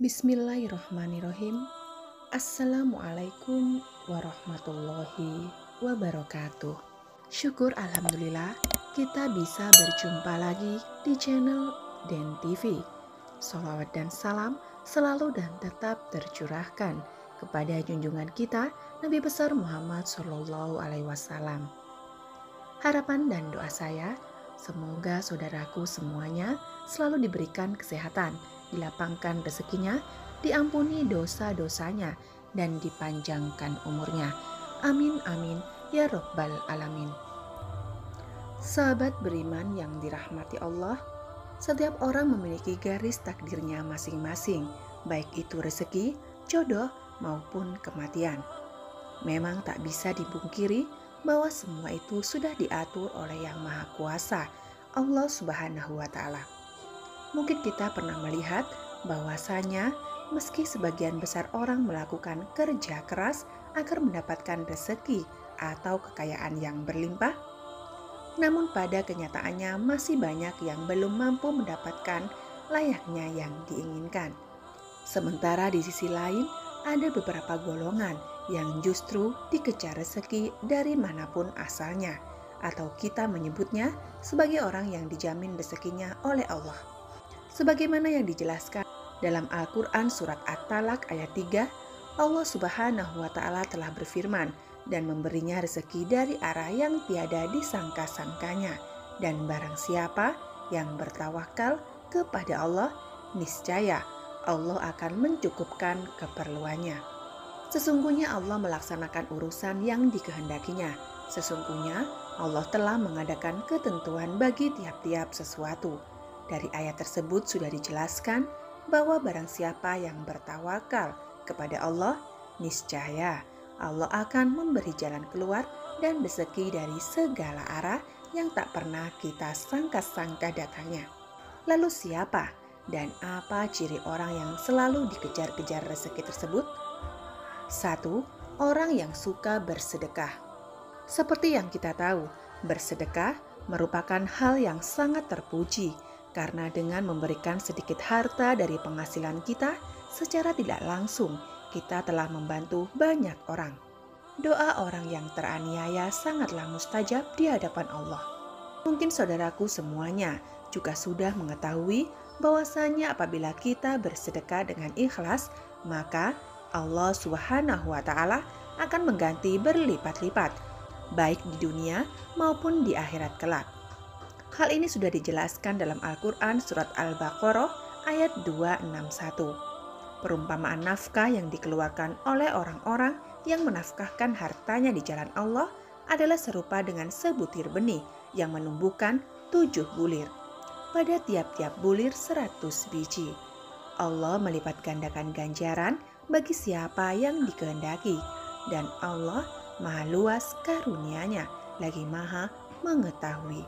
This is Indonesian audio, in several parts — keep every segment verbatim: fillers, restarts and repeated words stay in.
Bismillahirrahmanirrahim. Assalamualaikum warahmatullahi wabarakatuh. Syukur alhamdulillah kita bisa berjumpa lagi di channel Den T V. Salawat dan salam selalu dan tetap tercurahkan kepada junjungan kita Nabi besar Muhammad Shallallahu Alaihi Wasallam. Harapan dan doa saya semoga saudaraku semuanya selalu diberikan kesehatan, dilapangkan rezekinya, diampuni dosa-dosanya, dan dipanjangkan umurnya. Amin, amin, ya Rabbal Alamin. Sahabat beriman yang dirahmati Allah, setiap orang memiliki garis takdirnya masing-masing, baik itu rezeki, jodoh, maupun kematian. Memang tak bisa dipungkiri bahwa semua itu sudah diatur oleh Yang Maha Kuasa, Allah Subhanahu wa Ta'ala. Mungkin kita pernah melihat bahwasanya meski sebagian besar orang melakukan kerja keras agar mendapatkan rezeki atau kekayaan yang berlimpah, namun pada kenyataannya masih banyak yang belum mampu mendapatkan layaknya yang diinginkan. Sementara di sisi lain, ada beberapa golongan yang justru dikejar rezeki dari manapun asalnya, atau kita menyebutnya sebagai orang yang dijamin rezekinya oleh Allah. Sebagaimana yang dijelaskan dalam Al-Quran surat At-Talak ayat tiga, Allah Subhanahu wa Ta'ala telah berfirman dan memberinya rezeki dari arah yang tiada disangka-sangkanya, dan barang siapa yang bertawakal kepada Allah, niscaya Allah akan mencukupkan keperluannya. Sesungguhnya Allah melaksanakan urusan yang dikehendakinya. Sesungguhnya Allah telah mengadakan ketentuan bagi tiap-tiap sesuatu. Dari ayat tersebut sudah dijelaskan bahwa barang siapa yang bertawakal kepada Allah, niscaya Allah akan memberi jalan keluar dan rezeki dari segala arah yang tak pernah kita sangka-sangka datangnya. Lalu siapa dan apa ciri orang yang selalu dikejar-kejar rezeki tersebut? Satu, orang yang suka bersedekah. Seperti yang kita tahu, bersedekah merupakan hal yang sangat terpuji karena dengan memberikan sedikit harta dari penghasilan kita secara tidak langsung, kita telah membantu banyak orang. Doa orang yang teraniaya sangatlah mustajab di hadapan Allah. Mungkin saudaraku semuanya juga sudah mengetahui bahwasanya apabila kita bersedekah dengan ikhlas, maka Allah Subhanahu wa Ta'ala akan mengganti berlipat-lipat, baik di dunia maupun di akhirat kelak. Hal ini sudah dijelaskan dalam Al-Quran surat Al-Baqarah ayat dua enam satu. Perumpamaan nafkah yang dikeluarkan oleh orang-orang yang menafkahkan hartanya di jalan Allah adalah serupa dengan sebutir benih yang menumbuhkan tujuh bulir. Pada tiap-tiap bulir seratus biji. Allah melipat gandakan ganjaran bagi siapa yang dikehendaki, dan Allah maha luas karunia-Nya lagi maha mengetahui.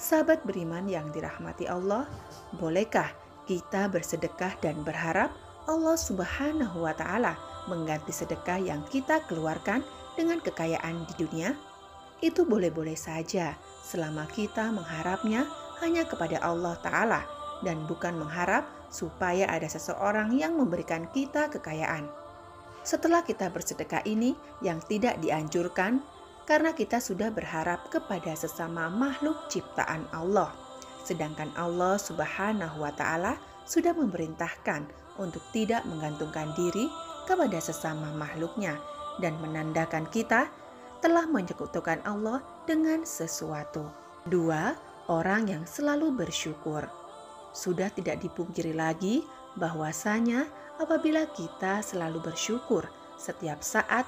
Sahabat beriman yang dirahmati Allah, bolehkah kita bersedekah dan berharap Allah Subhanahu wa Ta'ala mengganti sedekah yang kita keluarkan dengan kekayaan di dunia? Itu boleh-boleh saja selama kita mengharapnya hanya kepada Allah Ta'ala dan bukan mengharap supaya ada seseorang yang memberikan kita kekayaan. Setelah kita bersedekah ini yang tidak dianjurkan karena kita sudah berharap kepada sesama makhluk ciptaan Allah. Sedangkan Allah Subhanahu wa Ta'ala sudah memerintahkan untuk tidak menggantungkan diri kepada sesama makhluknya dan menandakan kita telah menyekutukan Allah dengan sesuatu. Dua, orang yang selalu bersyukur. Sudah tidak dipungkiri lagi bahwasanya apabila kita selalu bersyukur setiap saat,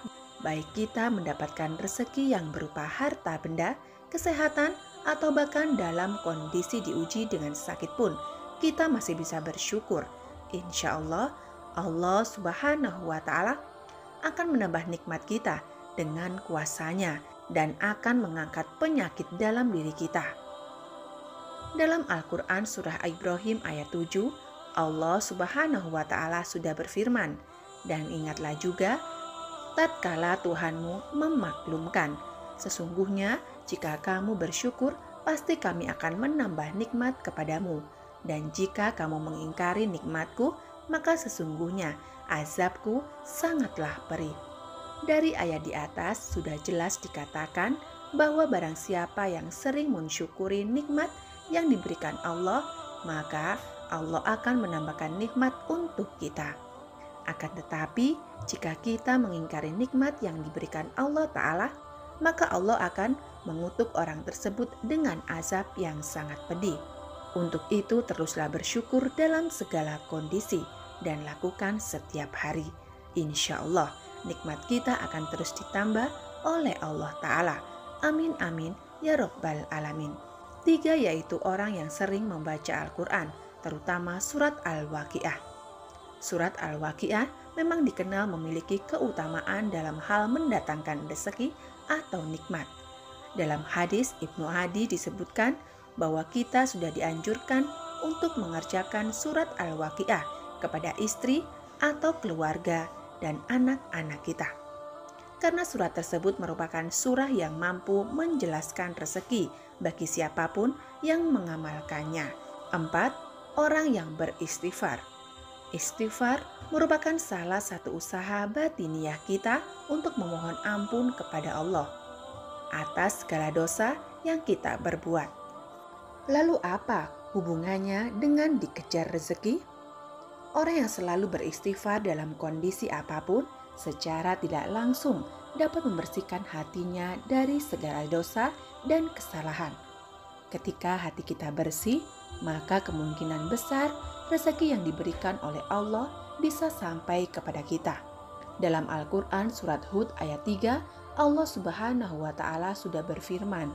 baik kita mendapatkan rezeki yang berupa harta benda, kesehatan, atau bahkan dalam kondisi diuji dengan sakit pun, kita masih bisa bersyukur. Insya Allah, Allah Subhanahu wa Ta'ala akan menambah nikmat kita dengan kuasanya dan akan mengangkat penyakit dalam diri kita. Dalam Al-Quran surah Ibrahim ayat tujuh, Allah Subhanahu wa Ta'ala sudah berfirman, dan ingatlah juga tatkala Tuhanmu memaklumkan, sesungguhnya jika kamu bersyukur pasti kami akan menambah nikmat kepadamu, dan jika kamu mengingkari nikmatku maka sesungguhnya azabku sangatlah perih. Dari ayat di atas sudah jelas dikatakan bahwa barang siapa yang sering mensyukuri nikmat yang diberikan Allah, maka Allah akan menambahkan nikmat untuk kita. Akan tetapi, jika kita mengingkari nikmat yang diberikan Allah Ta'ala, maka Allah akan mengutuk orang tersebut dengan azab yang sangat pedih. Untuk itu, teruslah bersyukur dalam segala kondisi dan lakukan setiap hari. Insya Allah, nikmat kita akan terus ditambah oleh Allah Ta'ala. Amin, amin, ya Rabbal Alamin. Tiga, yaitu orang yang sering membaca Al-Quran, terutama surat Al-Waqi'ah. Surat Al-Waqi'ah memang dikenal memiliki keutamaan dalam hal mendatangkan rezeki atau nikmat. Dalam hadis Ibnu Hadi disebutkan bahwa kita sudah dianjurkan untuk mengerjakan surat Al-Waqi'ah kepada istri atau keluarga dan anak-anak kita. Karena surat tersebut merupakan surah yang mampu menjelaskan rezeki bagi siapapun yang mengamalkannya. Empat, orang yang beristighfar. Istighfar merupakan salah satu usaha batiniah kita untuk memohon ampun kepada Allah atas segala dosa yang kita berbuat. Lalu apa hubungannya dengan dikejar rezeki? Orang yang selalu beristighfar dalam kondisi apapun secara tidak langsung dapat membersihkan hatinya dari segala dosa dan kesalahan. Ketika hati kita bersih, maka kemungkinan besar rezeki yang diberikan oleh Allah bisa sampai kepada kita. Dalam Al-Quran surat Hud ayat tiga, Allah subhanahu wa ta'ala sudah berfirman,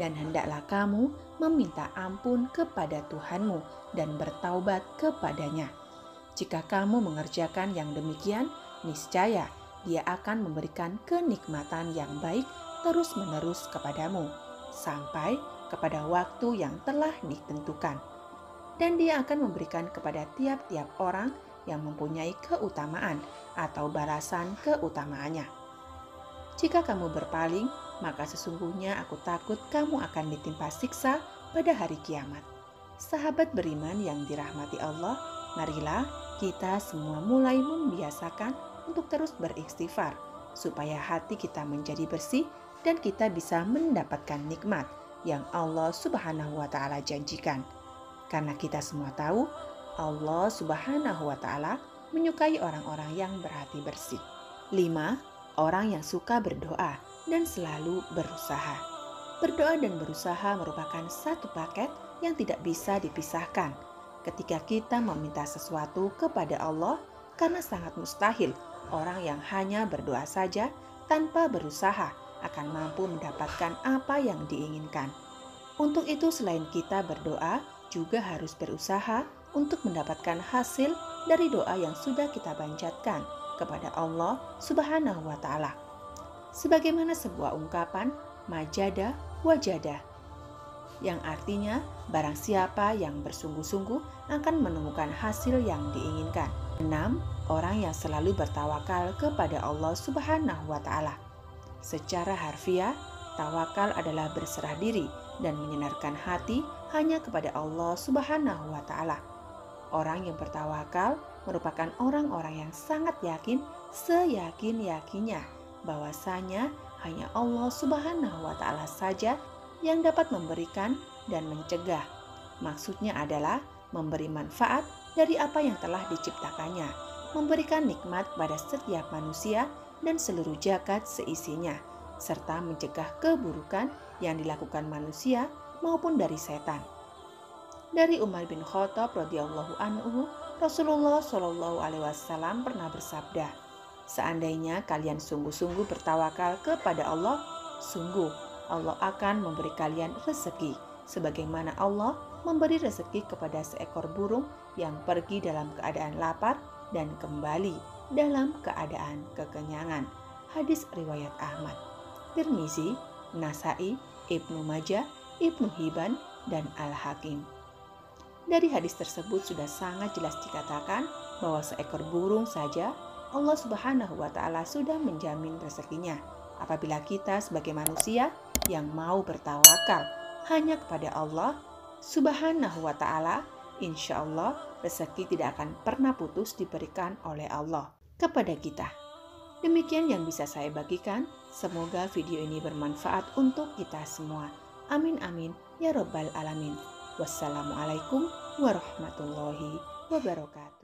dan hendaklah kamu meminta ampun kepada Tuhanmu dan bertaubat kepadanya. Jika kamu mengerjakan yang demikian, niscaya Dia akan memberikan kenikmatan yang baik terus-menerus kepadamu, sampai kepada waktu yang telah ditentukan. Dan Dia akan memberikan kepada tiap-tiap orang yang mempunyai keutamaan atau balasan keutamaannya. Jika kamu berpaling, maka sesungguhnya aku takut kamu akan ditimpa siksa pada hari kiamat. Sahabat beriman yang dirahmati Allah, marilah kita semua mulai membiasakan untuk terus beristighfar, supaya hati kita menjadi bersih dan kita bisa mendapatkan nikmat yang Allah subhanahu wa ta'ala janjikan. Karena kita semua tahu Allah subhanahu wa ta'ala menyukai orang-orang yang berhati bersih. Lima, orang yang suka berdoa dan selalu berusaha. Berdoa dan berusaha merupakan satu paket yang tidak bisa dipisahkan. Ketika kita meminta sesuatu kepada Allah, karena sangat mustahil orang yang hanya berdoa saja tanpa berusaha akan mampu mendapatkan apa yang diinginkan. Untuk itu, selain kita berdoa, juga harus berusaha untuk mendapatkan hasil dari doa yang sudah kita panjatkan kepada Allah subhanahu wa ta'ala. Sebagaimana sebuah ungkapan majada wajada, yang artinya barang siapa yang bersungguh-sungguh akan menemukan hasil yang diinginkan. Enam, orang yang selalu bertawakal kepada Allah subhanahu wa ta'ala. Secara harfiah, tawakal adalah berserah diri dan menyenarkan hati hanya kepada Allah subhanahu wa ta'ala. Orang yang bertawakal merupakan orang-orang yang sangat yakin, seyakin-yakinnya bahwasanya hanya Allah subhanahu wa ta'ala saja yang dapat memberikan dan mencegah. Maksudnya adalah memberi manfaat dari apa yang telah diciptakannya, memberikan nikmat pada setiap manusia dan seluruh jagat seisinya, serta mencegah keburukan yang dilakukan manusia maupun dari setan. Dari Umar bin Khattab radhiyallahu anhu, Rasulullah shallallahu alaihi wasallam pernah bersabda, "Seandainya kalian sungguh-sungguh bertawakal kepada Allah, sungguh Allah akan memberi kalian rezeki sebagaimana Allah memberi rezeki kepada seekor burung yang pergi dalam keadaan lapar dan kembali dalam keadaan kekenyangan." Hadis riwayat Ahmad, Tirmizi, Nasai, Ibnu Majah, Ibnu Hibban, dan Al-Hakim. Dari hadis tersebut sudah sangat jelas dikatakan bahwa seekor burung saja Allah subhanahu wa ta'ala sudah menjamin rezekinya. Apabila kita sebagai manusia yang mau bertawakal hanya kepada Allah subhanahu wa ta'ala, insya Allah rezeki tidak akan pernah putus diberikan oleh Allah kepada kita. Demikian yang bisa saya bagikan. Semoga video ini bermanfaat untuk kita semua. Amin amin ya robbal alamin. Wassalamualaikum warahmatullahi wabarakatuh.